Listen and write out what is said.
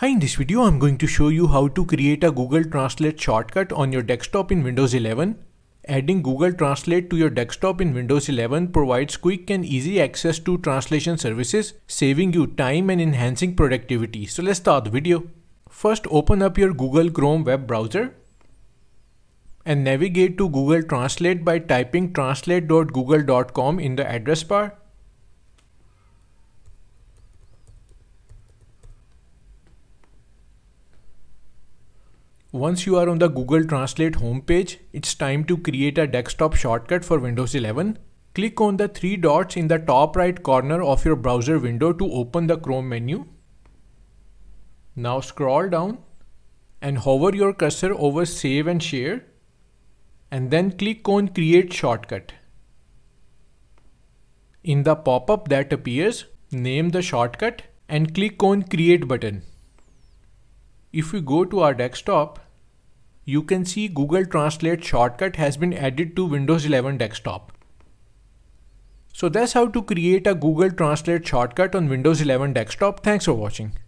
Hi, in this video I'm going to show you how to create a Google Translate shortcut on your desktop in Windows 11. Adding Google Translate to your desktop in Windows 11 provides quick and easy access to translation services, saving you time and enhancing productivity. So let's start the video. First, open up your Google Chrome web browser and navigate to Google Translate by typing translate.google.com in the address bar. Once you are on the Google Translate homepage, it's time to create a desktop shortcut for Windows 11. Click on the three dots in the top right corner of your browser window to open the Chrome menu. Now scroll down and hover your cursor over Save and Share, and then click on Create Shortcut. In the pop-up that appears, name the shortcut and click on Create button. If we go to our desktop, you can see Google Translate shortcut has been added to Windows 11 desktop. So that's how to create a Google Translate shortcut on Windows 11 desktop. Thanks for watching.